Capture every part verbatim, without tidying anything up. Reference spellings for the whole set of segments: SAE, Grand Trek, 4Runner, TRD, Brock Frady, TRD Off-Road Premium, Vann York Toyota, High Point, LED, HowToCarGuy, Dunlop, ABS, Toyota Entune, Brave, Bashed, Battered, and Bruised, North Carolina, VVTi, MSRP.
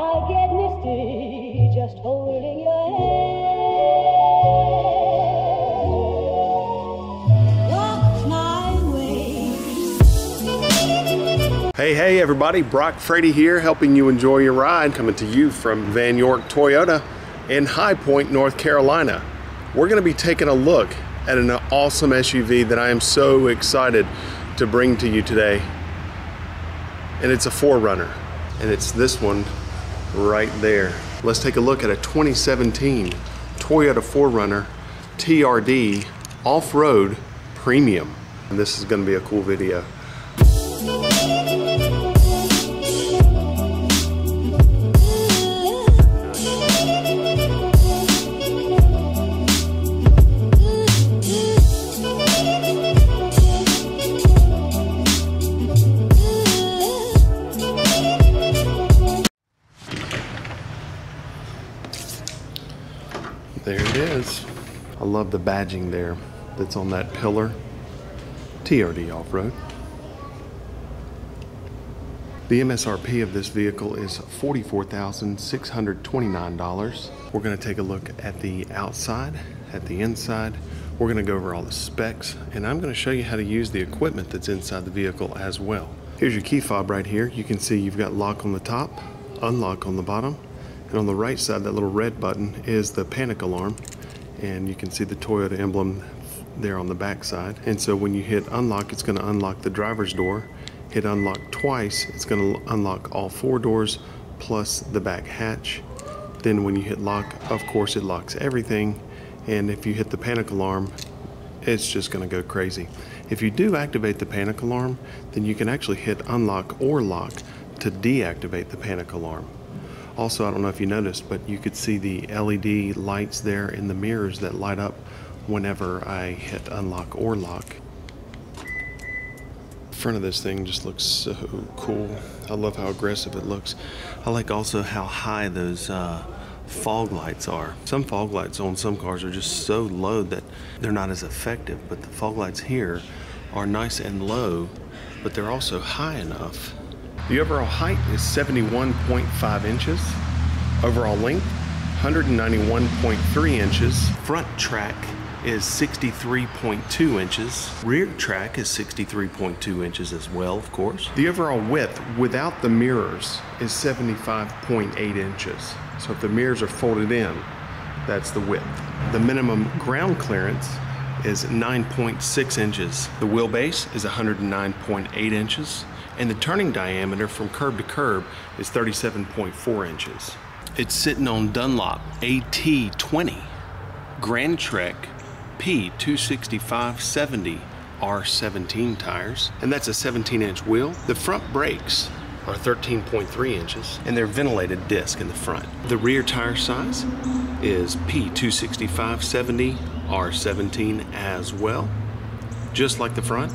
I get misty just holding your hand. Walk my way. Hey, hey everybody, Brock Frady here, helping you enjoy your ride, coming to you from Vann York Toyota in High Point, North Carolina. We're going to be taking a look at an awesome S U V that I am so excited to bring to you today. And it's a four runner, and it's this one right there. Let's take a look at a twenty seventeen Toyota four runner T R D Off-Road Premium. And this is going to be a cool video. There it is. I love the badging there that's on that pillar. T R D Off-Road. The M S R P of this vehicle is forty-four thousand six hundred twenty-nine dollars. We're going to take a look at the outside, at the inside. We're going to go over all the specs, and I'm going to show you how to use the equipment that's inside the vehicle as well. Here's your key fob right here. You can see you've got lock on the top, unlock on the bottom. And on the right side, that little red button is the panic alarm. And you can see the Toyota emblem there on the back side. And so when you hit unlock, it's gonna unlock the driver's door. Hit unlock twice, it's gonna unlock all four doors plus the back hatch. Then when you hit lock, of course it locks everything. And if you hit the panic alarm, it's just gonna go crazy. If you do activate the panic alarm, then you can actually hit unlock or lock to deactivate the panic alarm. Also, I don't know if you noticed, but you could see the L E D lights there in the mirrors that light up whenever I hit unlock or lock. The front of this thing just looks so cool. I love how aggressive it looks. I like also how high those uh, fog lights are. Some fog lights on some cars are just so low that they're not as effective, but the fog lights here are nice and low, but they're also high enough. The overall height is seventy-one point five inches. Overall length, one hundred ninety-one point three inches. Front track is sixty-three point two inches. Rear track is sixty-three point two inches as well, of course. The overall width without the mirrors is seventy-five point eight inches. So if the mirrors are folded in, that's the width. The minimum ground clearance is nine point six inches. The wheelbase is one hundred nine point eight inches. And the turning diameter from curb to curb is thirty-seven point four inches. It's sitting on Dunlop A T twenty Grand Trek P two sixty-five seventy R seventeen tires, and that's a seventeen inch wheel. The front brakes are thirteen point three inches, and they're ventilated disc in the front. The rear tire size is P two sixty-five seventy R seventeen as well, just like the front.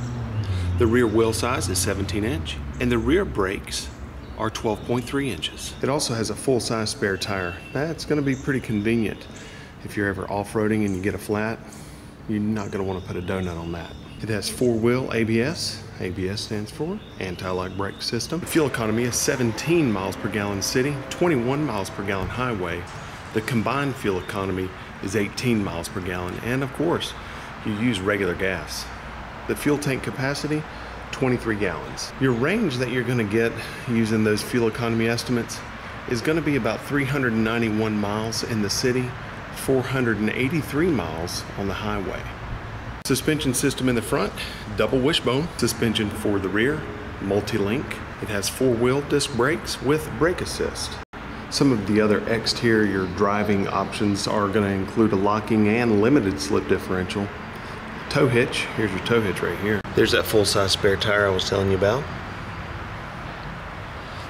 The rear wheel size is seventeen inch, and the rear brakes are twelve point three inches. It also has a full-size spare tire. That's gonna be pretty convenient. If you're ever off-roading and you get a flat, you're not gonna wanna put a donut on that. It has four-wheel A B S. A B S stands for anti-lock brake system. The fuel economy is seventeen miles per gallon city, twenty-one miles per gallon highway. The combined fuel economy is eighteen miles per gallon, and of course, you use regular gas. The fuel tank capacity, twenty-three gallons. Your range that you're gonna get using those fuel economy estimates is gonna be about three hundred ninety-one miles in the city, four hundred eighty-three miles on the highway. Suspension system in the front, double wishbone. Suspension for the rear, multi-link. It has four-wheel disc brakes with brake assist. Some of the other exterior driving options are gonna include a locking and limited slip differential. Tow hitch, here's your tow hitch right here. There's that full-size spare tire I was telling you about.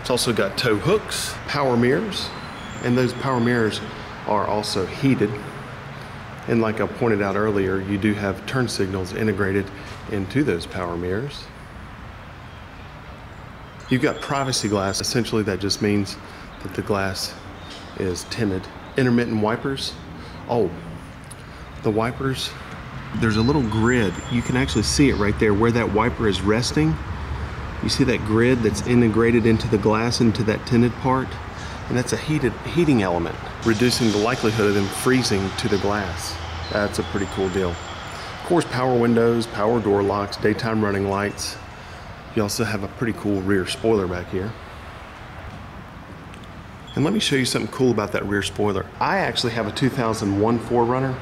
It's also got tow hooks, power mirrors, and those power mirrors are also heated. And like I pointed out earlier, you do have turn signals integrated into those power mirrors. You've got privacy glass. Essentially, that just means that the glass is tinted. Intermittent wipers. Oh, the wipers. There's a little grid. You can actually see it right there where that wiper is resting. You see that grid that's integrated into the glass, into that tinted part? and that's a heated heating element, reducing the likelihood of them freezing to the glass. That's a pretty cool deal. Of course, power windows, power door locks, daytime running lights. You also have a pretty cool rear spoiler back here. And let me show you something cool about that rear spoiler. I actually have a two thousand one four runner,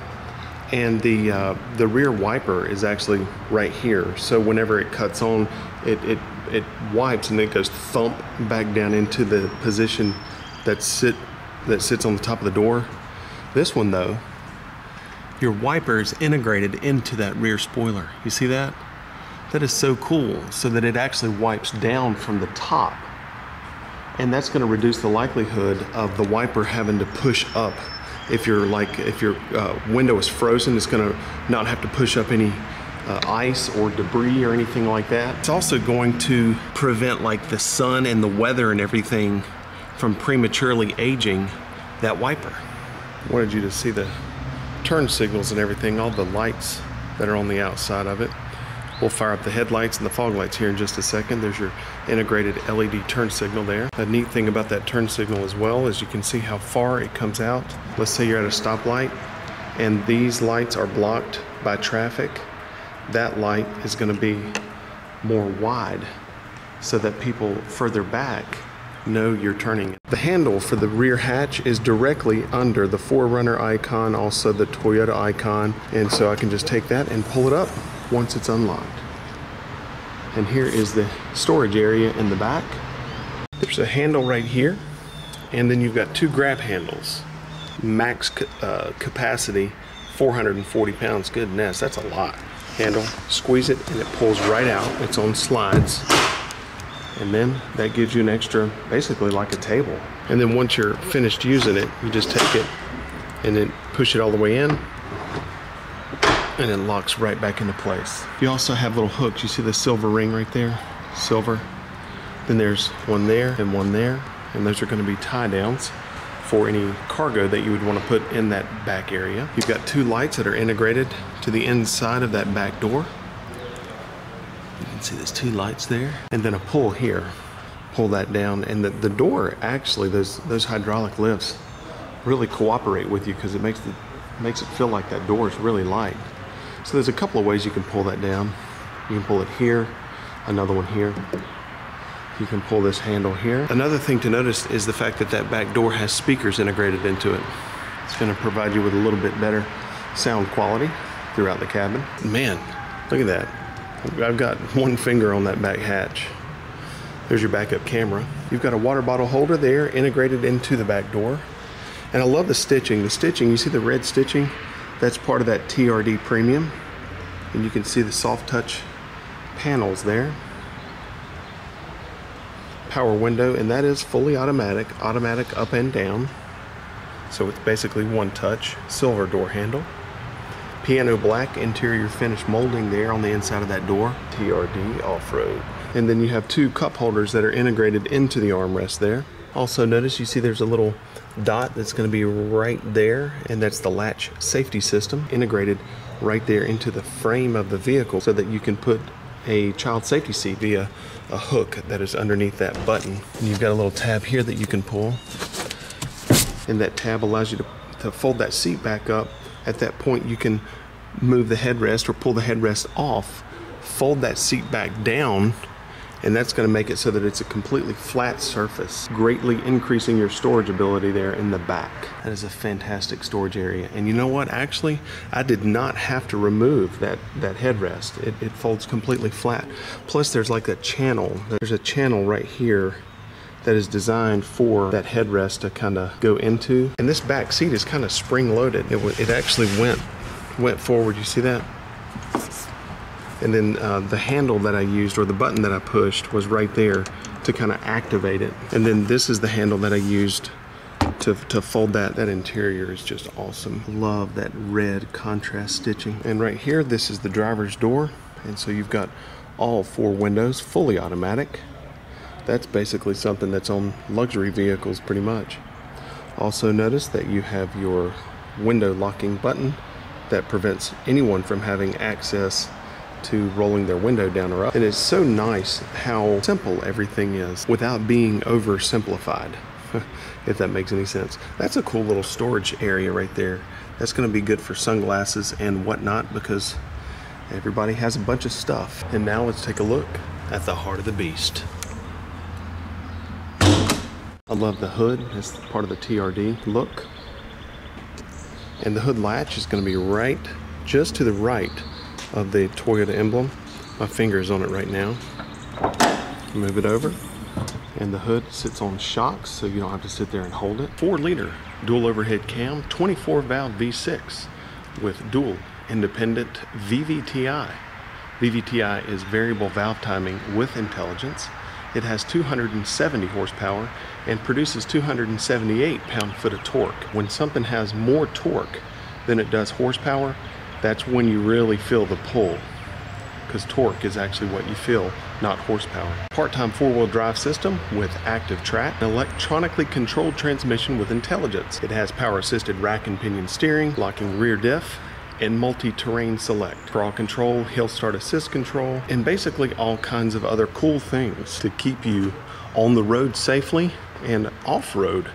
and the uh, the rear wiper is actually right here. So whenever it cuts on, it, it, it wipes and it goes thump back down into the position that, sit, that sits on the top of the door. This one though, your wiper is integrated into that rear spoiler. You see that? That is so cool, so that it actually wipes down from the top. And that's going to reduce the likelihood of the wiper having to push up. If you're like, if your uh, window is frozen, it's going to not have to push up any uh, ice or debris or anything like that. It's also going to prevent like the sun and the weather and everything from prematurely aging that wiper. I wanted you to see the turn signals and everything, all the lights that are on the outside of it. We'll fire up the headlights and the fog lights here in just a second. There's your integrated L E D turn signal there. A neat thing about that turn signal as well is you can see how far it comes out. Let's say you're at a stoplight and these lights are blocked by traffic. That light is going to be more wide so that people further back know you're turning. The handle for the rear hatch is directly under the four runner icon, also the Toyota icon. And so I can just take that and pull it up once it's unlocked. And here is the storage area in the back. There's a handle right here, and then you've got two grab handles. Max uh, capacity, four hundred forty pounds. Goodness, that's a lot. Handle, squeeze it, and it pulls right out. It's on slides. And then that gives you an extra, basically like a table. And then once you're finished using it, you just take it and then push it all the way in, and it locks right back into place. You also have little hooks. You see the silver ring right there? Silver. Then there's one there and one there, and those are going to be tie downs for any cargo that you would want to put in that back area. You've got two lights that are integrated to the inside of that back door. You can see there's two lights there, and then a pull here. Pull that down, and the, the door actually, those, those hydraulic lifts really cooperate with you because it makes, the, makes it feel like that door is really light. So there's a couple of ways you can pull that down. You can pull it here, another one here. You can pull this handle here. Another thing to notice is the fact that that back door has speakers integrated into it. It's going to provide you with a little bit better sound quality throughout the cabin. Man, look at that. I've got one finger on that back hatch. There's your backup camera. You've got a water bottle holder there integrated into the back door. And I love the stitching. The stitching, you see the red stitching? That's part of that T R D Premium, and you can see the soft touch panels there. Power window, and that is fully automatic, automatic up and down, so it's basically one touch. Silver door handle, piano black interior finish molding there on the inside of that door. T R D Off-Road. And then you have two cup holders that are integrated into the armrest there. Also notice, you see there's a little dot that's going to be right there, and that's the latch safety system integrated right there into the frame of the vehicle so that you can put a child safety seat via a hook that is underneath that button. And you've got a little tab here that you can pull, and that tab allows you to, to fold that seat back up. At that point you can move the headrest or pull the headrest off, fold that seat back down, and that's going to make it so that it's a completely flat surface, greatly increasing your storage ability there in the back. That is a fantastic storage area. And you know what? Actually, I did not have to remove that, that headrest. It, it folds completely flat. Plus, there's like a channel. There's a channel right here that is designed for that headrest to kind of go into. And this back seat is kind of spring-loaded. It, it actually went, went forward. You see that? And then uh, the handle that I used, or the button that I pushed, was right there to kind of activate it. And then this is the handle that I used to, to fold that. That interior is just awesome. Love that red contrast stitching. And right here, this is the driver's door. And so you've got all four windows, fully automatic. That's basically something that's on luxury vehicles pretty much. Also notice that you have your window locking button that prevents anyone from having access to rolling their window down or up. And it's so nice how simple everything is without being oversimplified. if that makes any sense. That's a cool little storage area right there. That's going to be good for sunglasses and whatnot, because everybody has a bunch of stuff. And now let's take a look at the heart of the beast. I love the hood. It's part of the T R D look. And the hood latch is going to be right, just to the right of the Toyota emblem. My finger is on it right now. Move it over. And the hood sits on shocks, so you don't have to sit there and hold it. four liter dual overhead cam, twenty-four valve V six with dual independent V V T i. V V T i is variable valve timing with intelligence. It has two hundred seventy horsepower and produces two hundred seventy-eight pound-foot of torque. When something has more torque than it does horsepower, that's when you really feel the pull, because torque is actually what you feel, not horsepower. Part-time four-wheel drive system with active track, an electronically controlled transmission with intelligence. It has power-assisted rack and pinion steering, locking rear diff, and multi-terrain select, crawl control, hill start assist control, and basically all kinds of other cool things to keep you on the road safely and off-road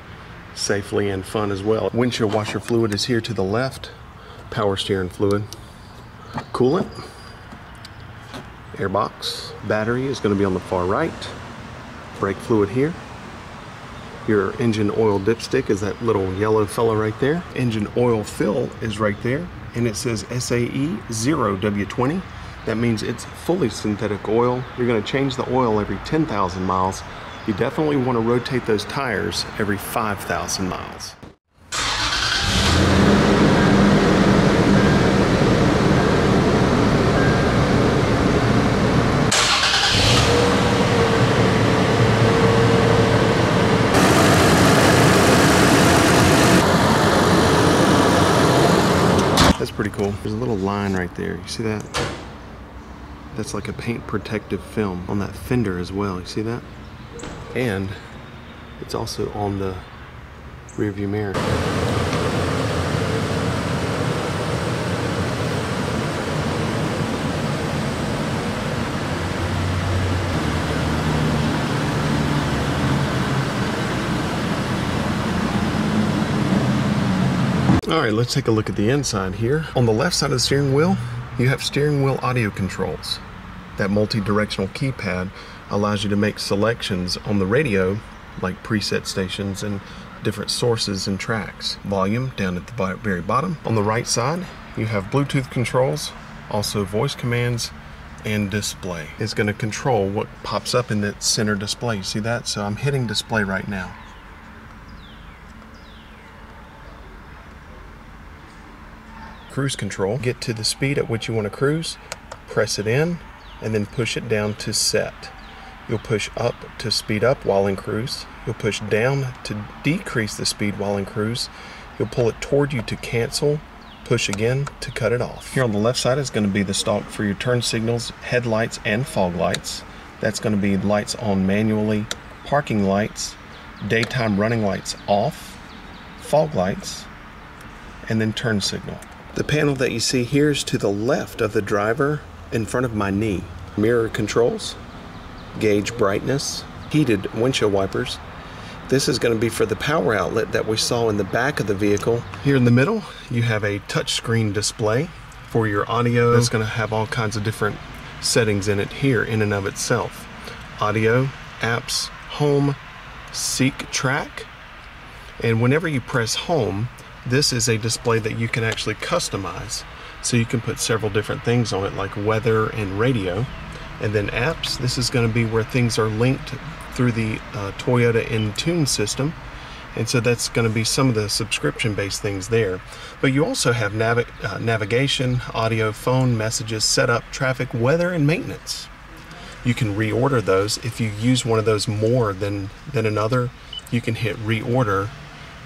safely and fun as well. Windshield washer fluid is here to the left, power steering fluid, coolant, airbox, battery is going to be on the far right, brake fluid here. Your engine oil dipstick is that little yellow fella right there. Engine oil fill is right there, and it says S A E zero W twenty. That means it's fully synthetic oil. You're going to change the oil every ten thousand miles. You definitely want to rotate those tires every five thousand miles. Pretty cool. There's a little line right there. You see that? That's like a paint protective film on that fender as well. You see that? And it's also on the rear view mirror. All right, let's take a look at the inside here. On the left side of the steering wheel, you have steering wheel audio controls. That multi-directional keypad allows you to make selections on the radio, like preset stations and different sources and tracks. Volume down at the very bottom. On the right side, you have Bluetooth controls, also voice commands, and display. It's gonna control what pops up in that center display. You see that? So I'm hitting display right now. Cruise control. Get to the speed at which you want to cruise, press it in, and then push it down to set. You'll push up to speed up while in cruise. You'll push down to decrease the speed while in cruise. You'll pull it toward you to cancel, push again to cut it off. Here on the left side is going to be the stalk for your turn signals, headlights, and fog lights. That's going to be lights on manually, parking lights, daytime running lights off, fog lights, and then turn signal. The panel that you see here is to the left of the driver in front of my knee. Mirror controls, gauge brightness, heated windshield wipers. This is going to be for the power outlet that we saw in the back of the vehicle. Here in the middle, you have a touchscreen display for your audio. It's going to have all kinds of different settings in it here in and of itself. Audio, apps, home, seek track. And whenever you press home, this is a display that you can actually customize. So you can put several different things on it, like weather and radio. And then apps, this is going to be where things are linked through the uh, Toyota Entune system. And so that's going to be some of the subscription-based things there. But you also have navi uh, navigation, audio, phone, messages, setup, traffic, weather, and maintenance. You can reorder those. If you use one of those more than, than another, you can hit reorder,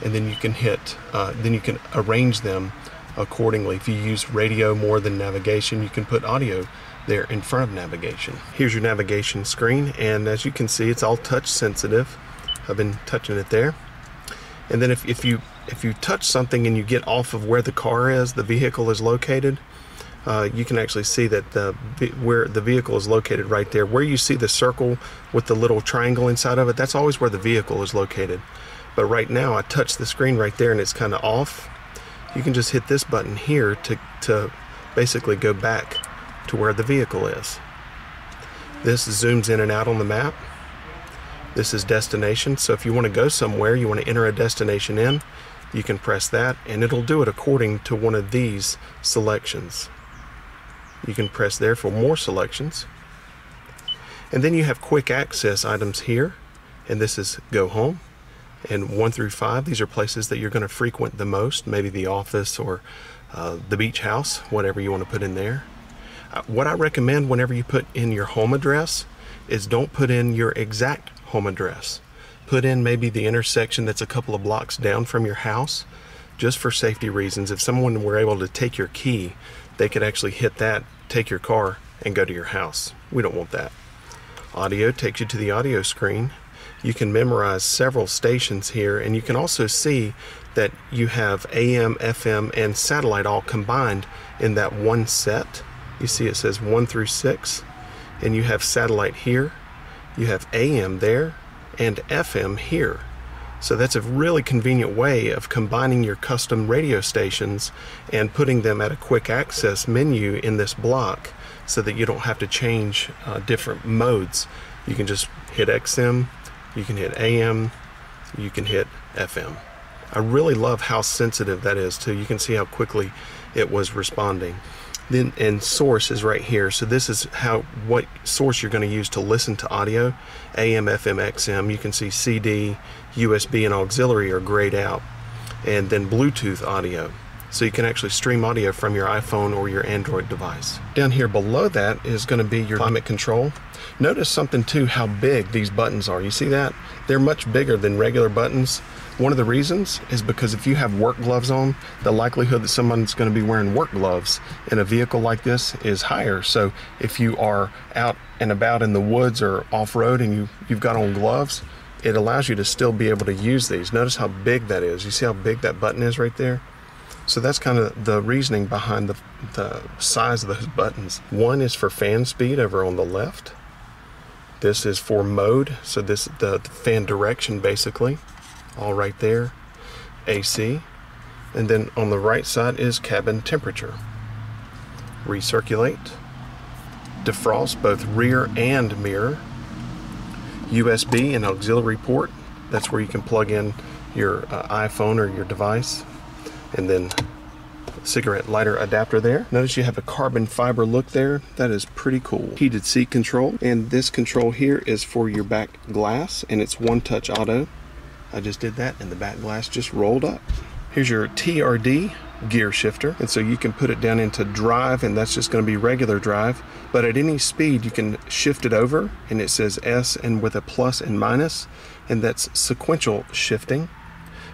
and then you can hit, uh, then you can arrange them accordingly. If you use radio more than navigation, you can put audio there in front of navigation. Here's your navigation screen, and as you can see, it's all touch sensitive. I've been touching it there. And then if, if, you, if you touch something and you get off of where the car is, the vehicle is located, uh, you can actually see that the, where the vehicle is located right there. Where you see the circle with the little triangle inside of it, that's always where the vehicle is located. But right now I touch the screen right there and it's kind of off. You can just hit this button here to, to basically go back to where the vehicle is. This zooms in and out on the map. This is destination, so if you want to go somewhere, you want to enter a destination in, you can press that and it'll do it according to one of these selections. You can press there for more selections. And then you have quick access items here, and this is go home, and one through five, these are places that you're going to frequent the most, maybe the office or uh, the beach house, whatever you want to put in there. Uh, what I recommend whenever you put in your home address is don't put in your exact home address. Put in maybe the intersection that's a couple of blocks down from your house, just for safety reasons. If someone were able to take your key, they could actually hit that, take your car, and go to your house. We don't want that. Audio takes you to the audio screen. You can memorize several stations here, and you can also see that you have A M, F M, and satellite all combined in that one set. You see it says one through six, and you have satellite here, you have A M there, and F M here. So that's a really convenient way of combining your custom radio stations and putting them at a quick access menu in this block so that you don't have to change uh, different modes. You can just hit X M, you can hit A M, you can hit F M. I really love how sensitive that is too. You can see how quickly it was responding. Then, and source is right here. So this is how what source you're going to use to listen to audio. A M, F M, X M. You can see C D, U S B, and auxiliary are grayed out. And then Bluetooth audio. So you can actually stream audio from your iPhone or your Android device. Down here below that is going to be your climate control. Notice something too, how big these buttons are. You see that? They're much bigger than regular buttons. One of the reasons is because if you have work gloves on, the likelihood that someone's going to be wearing work gloves in a vehicle like this is higher. So if you are out and about in the woods or off-road and you, you've got on gloves, it allows you to still be able to use these. Notice how big that is. You see how big that button is right there? So that's kind of the reasoning behind the, the size of those buttons. One is for fan speed over on the left. This is for mode, so this the, the fan direction basically, all right there, A C. And then on the right side is cabin temperature. Recirculate, defrost both rear and mirror, U S B and auxiliary port. That's where you can plug in your uh, iPhone or your device. And then cigarette lighter adapter there. Notice you have a carbon fiber look there. That is pretty cool. Heated seat control. And this control here is for your back glass, and it's one touch auto. I just did that and the back glass just rolled up. Here's your T R D gear shifter. And so you can put it down into drive, and that's just going to be regular drive. But at any speed you can shift it over, and it says S and with a plus and minus, and that's sequential shifting.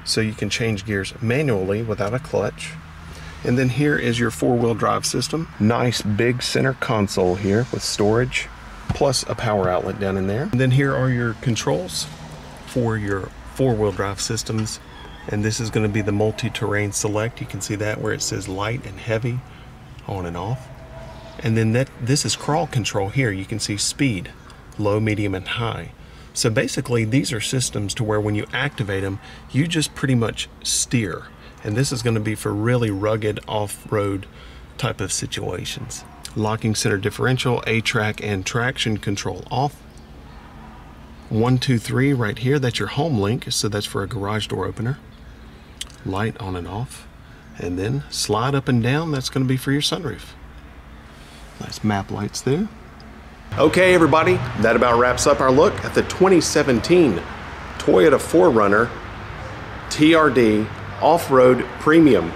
So you can change gears manually without a clutch. And then here is your four-wheel drive system. Nice big center console here with storage, plus a power outlet down in there. And then here are your controls for your four-wheel drive systems. And this is going to be the multi-terrain select. You can see that where it says light and heavy, on and off. And then that this is crawl control here. You can see speed, low, medium, and high. So basically these are systems to where when you activate them, you just pretty much steer. And this is going to be for really rugged off-road type of situations. Locking center differential, A-track, and traction control off. One, two, three right here, that's your home link. So that's for a garage door opener. Light on and off. And then slide up and down, that's going to be for your sunroof. Nice map lights there. Okay everybody, that about wraps up our look at the twenty seventeen Toyota four runner T R D Off-Road Premium.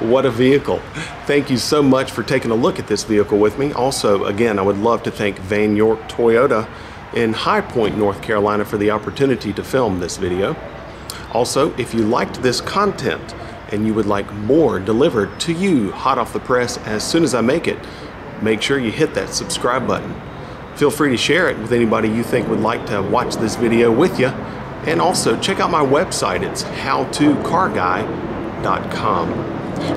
What a vehicle. Thank you so much for taking a look at this vehicle with me. Also, again, I would love to thank Vann York Toyota in High Point, North Carolina for the opportunity to film this video. Also, if you liked this content and you would like more delivered to you hot off the press as soon as I make it, make sure you hit that subscribe button. Feel free to share it with anybody you think would like to watch this video with you. And also check out my website. It's how to car guy dot com.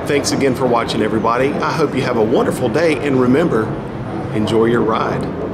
Thanks again for watching everybody. I hope you have a wonderful day, and remember, enjoy your ride.